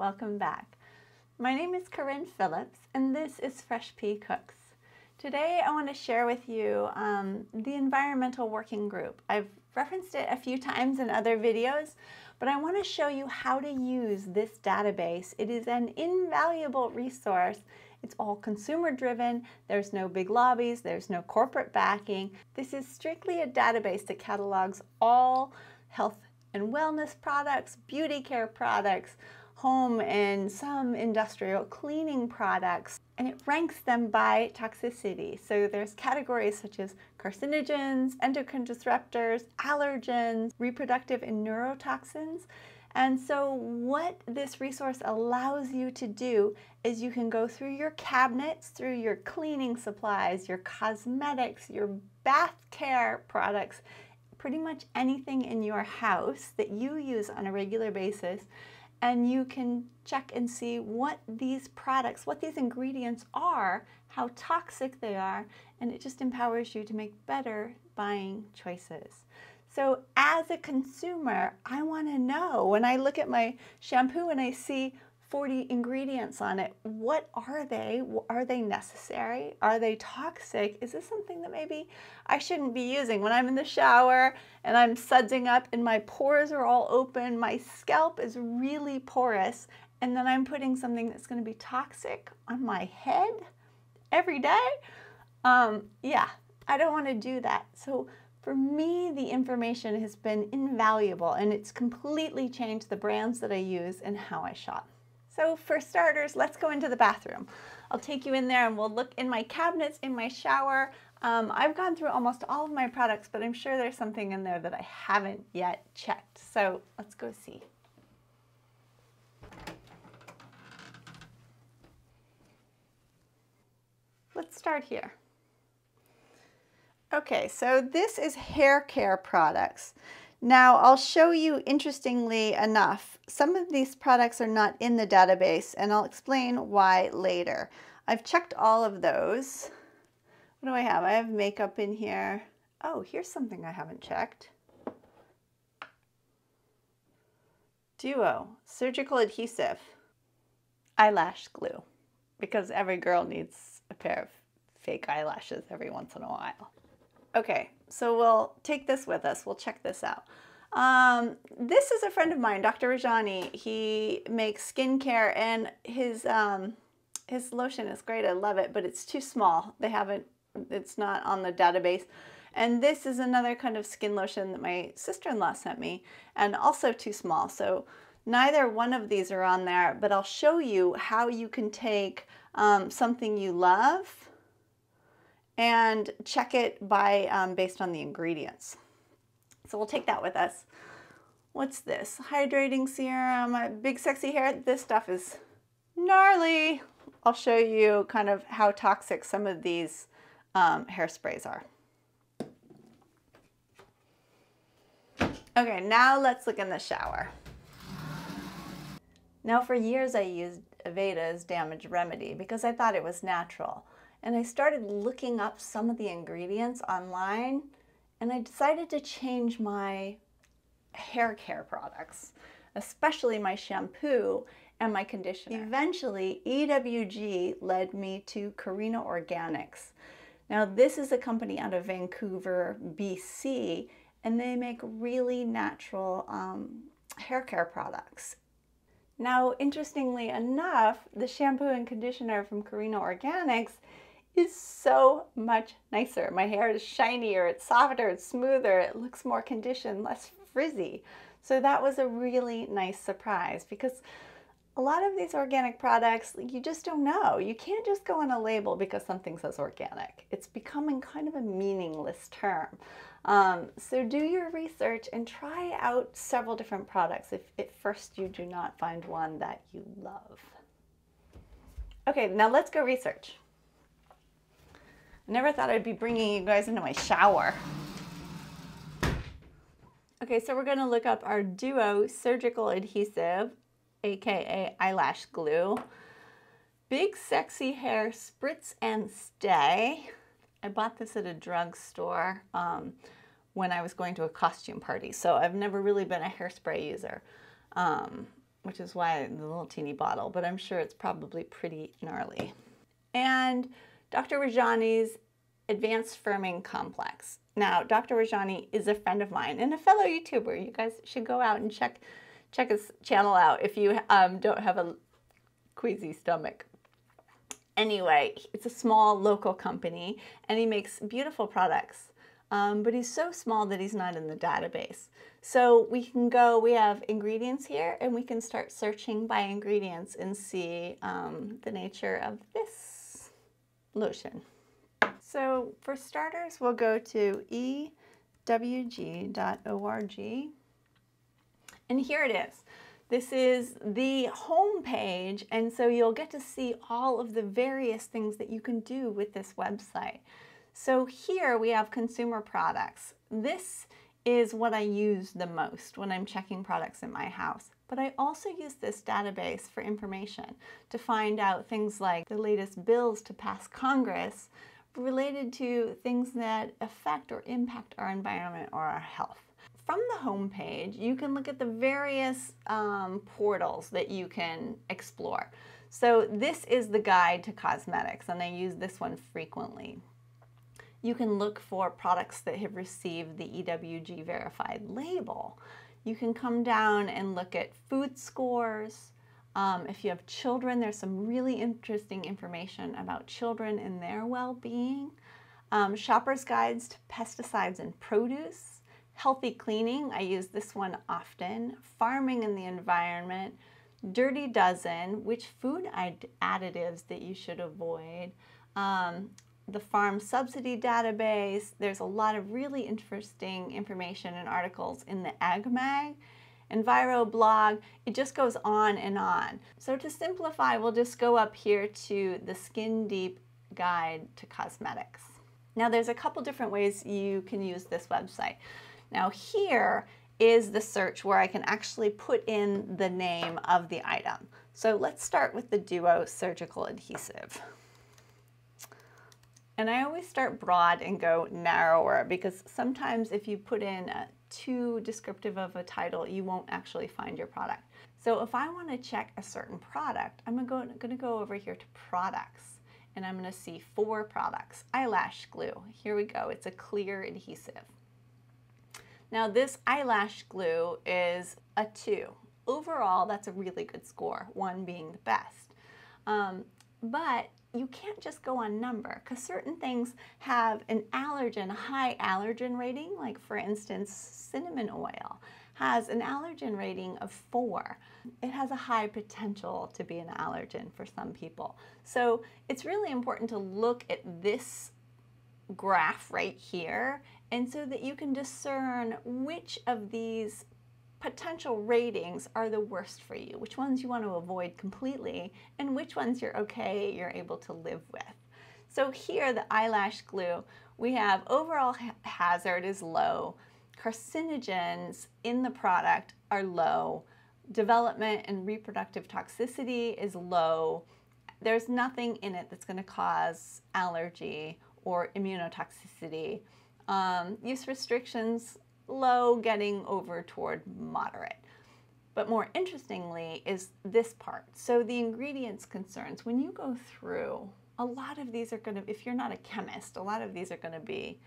welcome back. My name is Corinne Phillips and this is Fresh P Cooks. Today I want to share with you the Environmental Working Group. I've referenced it a few times in other videos, but I want to show you how to use this database. It is an invaluable resource. It's all consumer driven. There's no big lobbies. There's no corporate backing. This is strictly a database that catalogs all health and wellness products, beauty care products, home and some industrial cleaning products, and it ranks them by toxicity. So there's categories such as carcinogens, endocrine disruptors, allergens, reproductive and neurotoxins. And so what this resource allows you to do is you can go through your cabinets, through your cleaning supplies, your cosmetics, your bath care products, pretty much anything in your house that you use on a regular basis, and you can check and see what these products, what these ingredients are, how toxic they are, and it just empowers you to make better buying choices. So as a consumer, I want to know, when I look at my shampoo and I see 40 ingredients on it, what are they? Are they necessary? Are they toxic? Is this something that maybe I shouldn't be using? When I'm in the shower and I'm sudsing up and my pores are all open, my scalp is really porous, and then I'm putting something that's going to be toxic on my head every day? Yeah, I don't want to do that. So for me, the information has been invaluable, and it's completely changed the brands that I use and how I shop. So for starters, let's go into the bathroom. I'll take you in there and we'll look in my cabinets, in my shower. I've gone through almost all of my products, but I'm sure there's something in there that I haven't yet checked. So let's go see. Let's start here. Okay, so this is hair care products. Now I'll show you, interestingly enough, some of these products are not in the database, and I'll explain why later. I've checked all of those. What do I have? I have makeup in here. Oh, here's something I haven't checked. Duo, surgical adhesive, eyelash glue, because every girl needs a pair of fake eyelashes every once in a while. Okay, so we'll take this with us. We'll check this out. This is a friend of mine, Dr. Rajani. He makes skincare, and his lotion is great. I love it, but it's too small. They haven't, it's not on the database. And this is another kind of skin lotion that my sister-in-law sent me, and also too small. So neither one of these are on there, but I'll show you how you can take something you love and check it by based on the ingredients. So we'll take that with us. What's this? Hydrating serum, Big Sexy Hair. This stuff is gnarly. I'll show you kind of how toxic some of these hairsprays are. Okay, now let's look in the shower. Now for years I used Aveda's Damage Remedy because I thought it was natural. And I started looking up some of the ingredients online, and I decided to change my hair care products, especially my shampoo and my conditioner. Eventually, EWG led me to Carina Organics. Now, this is a company out of Vancouver, BC, and they make really natural hair care products. Now, interestingly enough, the shampoo and conditioner from Carina Organics is so much nicer. My hair is shinier, it's softer, it's smoother, it looks more conditioned, less frizzy. So that was a really nice surprise, because a lot of these organic products, you just don't know. You can't just go on a label because something says organic. It's becoming kind of a meaningless term. So do your research and try out several different products if at first you do not find one that you love. Okay, now let's go research. Never thought I'd be bringing you guys into my shower. Okay, so we're gonna look up our Duo surgical adhesive, AKA eyelash glue, Big Sexy Hair Spritz and Stay. I bought this at a drugstore when I was going to a costume party, so I've never really been a hairspray user. which is why the little teeny bottle, but I'm sure it's probably pretty gnarly. And Dr. Rajani's Advanced Firming Complex. Now, Dr. Rajani is a friend of mine and a fellow YouTuber. You guys should go out and check his channel out if you don't have a queasy stomach. Anyway, it's a small local company and he makes beautiful products, but he's so small that he's not in the database. So we can go, we have ingredients here and we can start searching by ingredients and see the nature of this lotion. So for starters, we'll go to ewg.org and here it is. This is the home page, and so you'll get to see all of the various things that you can do with this website. So here we have consumer products. This is what I use the most when I'm checking products in my house. But I also use this database for information to find out things like the latest bills to pass Congress related to things that affect or impact our environment or our health. From the home page, you can look at the various portals that you can explore. So this is the guide to cosmetics, and I use this one frequently. You can look for products that have received the EWG verified label. You can come down and look at food scores. If you have children, there's some really interesting information about children and their well-being. Shopper's guides to pesticides and produce. Healthy cleaning, I use this one often. Farming and the environment. Dirty Dozen, which food additives that you should avoid. The farm subsidy database. There's a lot of really interesting information and articles in the Ag Mag. Enviro blog, it just goes on and on. So to simplify, we'll just go up here to the Skin Deep Guide to Cosmetics. Now there's a couple different ways you can use this website. Now here is the search where I can actually put in the name of the item. So let's start with the Duo Surgical Adhesive. And I always start broad and go narrower because sometimes if you put in too descriptive of a title, you won't actually find your product. So if I want to check a certain product, I'm going to go over here to products and I'm going to see 4 products. Eyelash glue. Here we go. It's a clear adhesive. Now this eyelash glue is a 2. Overall, that's a really good score, 1 being the best. But you can't just go on number because certain things have an allergen, a high allergen rating, like for instance, cinnamon oil has an allergen rating of 4. It has a high potential to be an allergen for some people. So it's really important to look at this graph right here, and so that you can discern which of these potential ratings are the worst for you, which ones you want to avoid completely, and which ones you're okay, you're able to live with. So here, the eyelash glue, we have overall hazard is low, carcinogens in the product are low, development and reproductive toxicity is low, there's nothing in it that's going to cause allergy or immunotoxicity. Use restrictions, low, getting over toward moderate. But more interestingly is this part. So the ingredients concerns, when you go through, a lot of these are going to, if you're not a chemist, a lot of these are going to be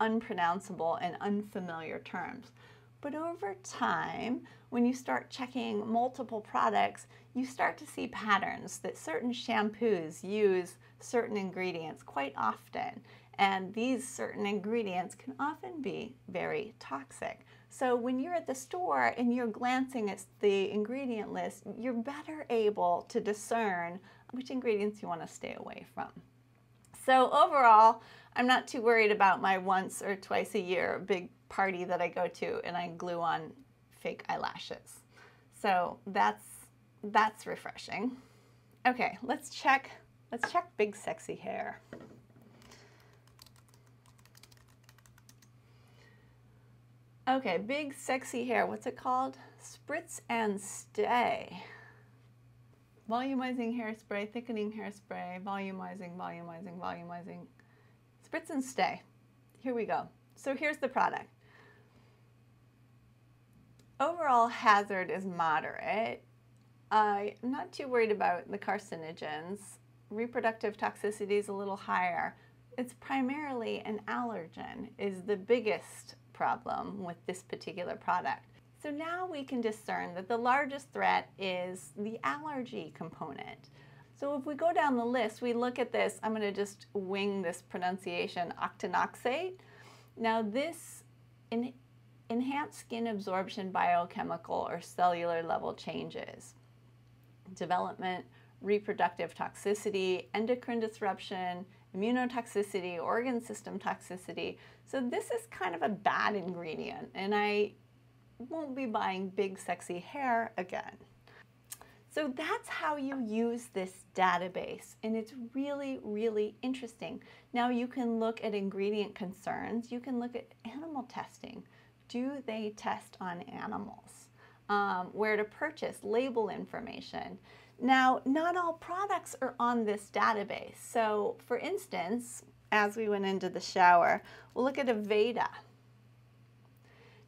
unpronounceable and unfamiliar terms. But over time, when you start checking multiple products, you start to see patterns that certain shampoos use certain ingredients quite often. And these certain ingredients can often be very toxic. So when you're at the store and you're glancing at the ingredient list, you're better able to discern which ingredients you want to stay away from. So overall, I'm not too worried about my once or twice a year big party that I go to and I glue on fake eyelashes. So that's refreshing. Okay, let's check Big Sexy Hair. Okay, Big Sexy Hair, what's it called? Spritz and Stay. Volumizing hairspray, thickening hairspray, volumizing. Spritz and Stay. Here we go. So here's the product. Overall hazard is moderate. I'm not too worried about the carcinogens. Reproductive toxicity is a little higher. It's primarily an allergen is the biggest problem with this particular product. So now we can discern that the largest threat is the allergy component. So if we go down the list, we look at this, I'm going to just wing this pronunciation, octinoxate. Now this enhanced skin absorption biochemical or cellular level changes, development, reproductive toxicity, endocrine disruption, immunotoxicity, organ system toxicity. So this is kind of a bad ingredient, and I won't be buying Big Sexy Hair again. So that's how you use this database, and it's really, really interesting. Now you can look at ingredient concerns. You can look at animal testing. Do they test on animals? Where to purchase, label information. Now, not all products are on this database. So for instance, as we went into the shower, we'll look at Aveda.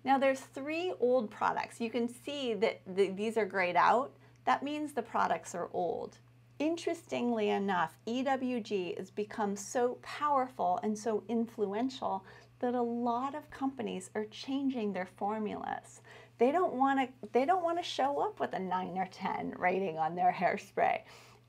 Now there's 3 old products. You can see that these are grayed out. That means the products are old. Interestingly enough, EWG has become so powerful and so influential that a lot of companies are changing their formulas. They don't want to show up with a 9 or 10 rating on their hairspray.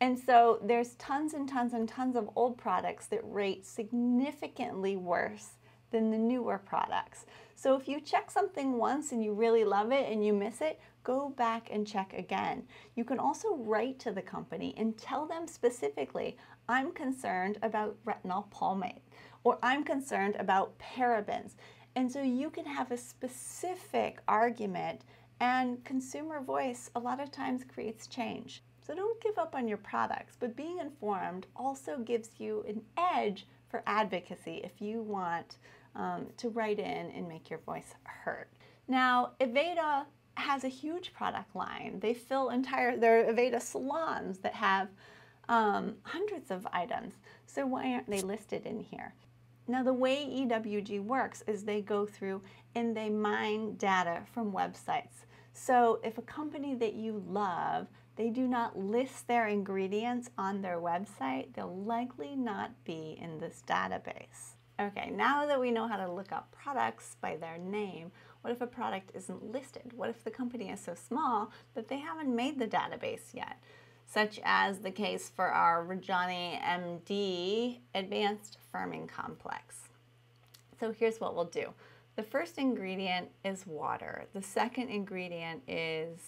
And so there's tons and tons and tons of old products that rate significantly worse than the newer products. So if you check something once and you really love it and you miss it, go back and check again. You can also write to the company and tell them specifically, I'm concerned about retinol palmate, or I'm concerned about parabens. And so you can have a specific argument, and consumer voice a lot of times creates change. So don't give up on your products, but being informed also gives you an edge for advocacy if you want to write in and make your voice heard. Now, Aveda has a huge product line. They fill there are Aveda salons that have hundreds of items. So why aren't they listed in here? Now the way EWG works is they go through and they mine data from websites. So if a company that you love, they do not list their ingredients on their website, they'll likely not be in this database. Okay, now that we know how to look up products by their name, what if a product isn't listed? What if the company is so small that they haven't made the database yet? Such as the case for our Rajani MD Advanced Firming Complex. So here's what we'll do. The first ingredient is water. The second ingredient is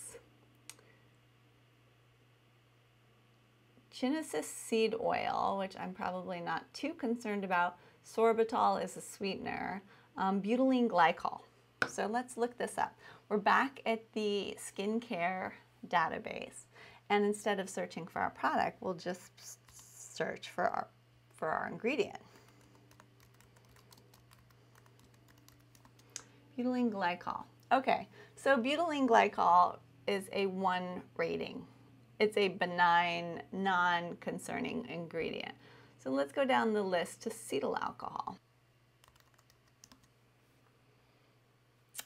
Chinensis seed oil, which I'm probably not too concerned about. Sorbitol is a sweetener. Butylene glycol. So let's look this up. We're back at the skincare database. And instead of searching for our product, we'll just search for our ingredient. Butylene glycol. Okay, so butylene glycol is a 1 rating. It's a benign, non-concerning ingredient. So let's go down the list to cetyl alcohol.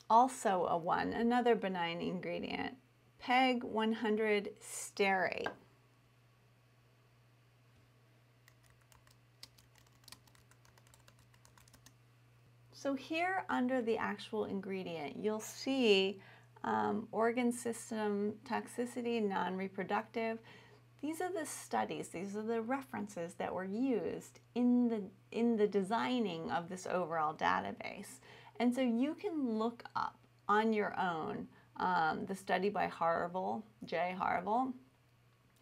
Also a 1, another benign ingredient. PEG 100 stearate. So here under the actual ingredient, you'll see organ system toxicity, non-reproductive. These are the studies, these are the references that were used in the designing of this overall database. And so you can look up on your own the study by Harville, J. Harville,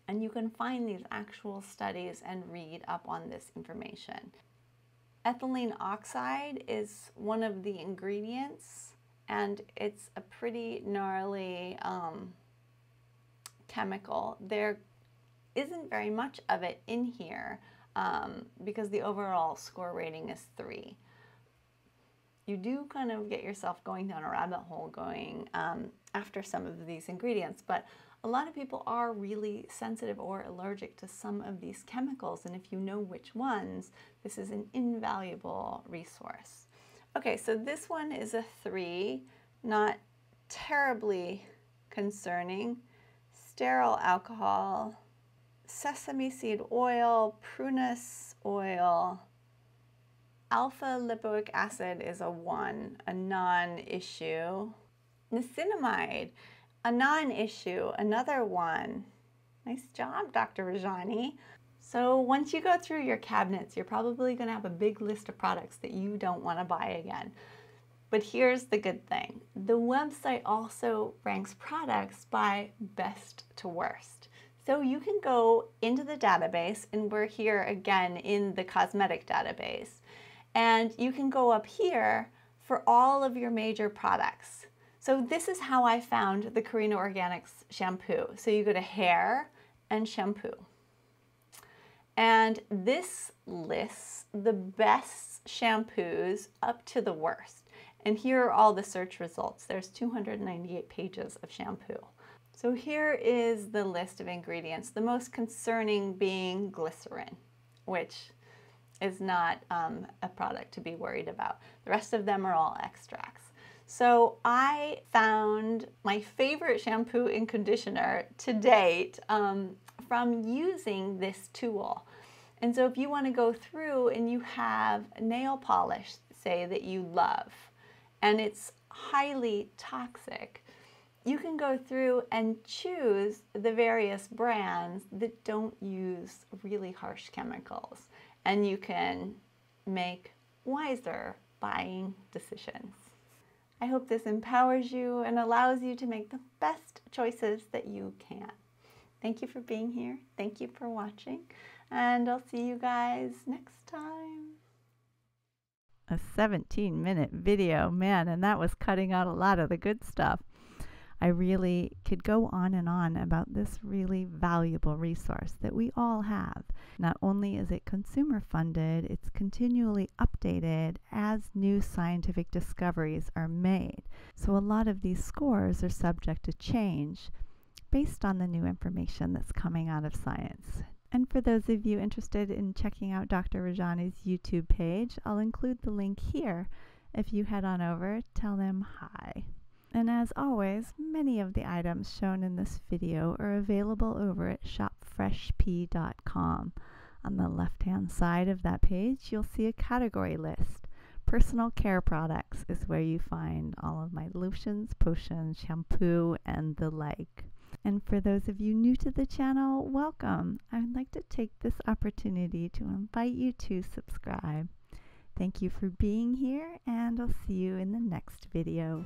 and you can find these actual studies and read up on this information. Ethylene oxide is one of the ingredients, and it's a pretty gnarly chemical. There isn't very much of it in here because the overall score rating is 3. You do kind of get yourself going down a rabbit hole going after some of these ingredients, but a lot of people are really sensitive or allergic to some of these chemicals, and if you know which ones, this is an invaluable resource. Okay, so this one is a 3, not terribly concerning. Sterile alcohol, sesame seed oil, prunus oil. Alpha lipoic acid is a non-issue. Nicotinamide, a non-issue, another one. Nice job, Dr. Rajani. So once you go through your cabinets, you're probably gonna have a big list of products that you don't wanna buy again. But here's the good thing. The website also ranks products by best to worst. So you can go into the database, and we're here again in the cosmetic database. And you can go up here for all of your major products. So this is how I found the Carina Organics shampoo. So you go to hair and shampoo. And this lists the best shampoos up to the worst. And here are all the search results. There's 298 pages of shampoo. So here is the list of ingredients, the most concerning being glycerin, which is not a product to be worried about. The rest of them are all extracts. So I found my favorite shampoo and conditioner to date from using this tool. And so if you want to go through and you have nail polish, say, that you love, and it's highly toxic, you can go through and choose the various brands that don't use really harsh chemicals, and you can make wiser buying decisions. I hope this empowers you and allows you to make the best choices that you can. Thank you for being here. Thank you for watching, and I'll see you guys next time. A 17-minute video, man, and that was cutting out a lot of the good stuff. I really could go on and on about this really valuable resource that we all have. Not only is it consumer funded, it's continually updated as new scientific discoveries are made. So a lot of these scores are subject to change based on the new information that's coming out of science. And for those of you interested in checking out Dr. Rajani's YouTube page, I'll include the link here. If you head on over, tell them hi. And as always, many of the items shown in this video are available over at SHOPFRESHP.com. On the left-hand side of that page, you'll see a category list. Personal care products is where you find all of my lotions, potions, shampoo, and the like. And for those of you new to the channel, welcome. I would like to take this opportunity to invite you to subscribe. Thank you for being here, and I'll see you in the next video.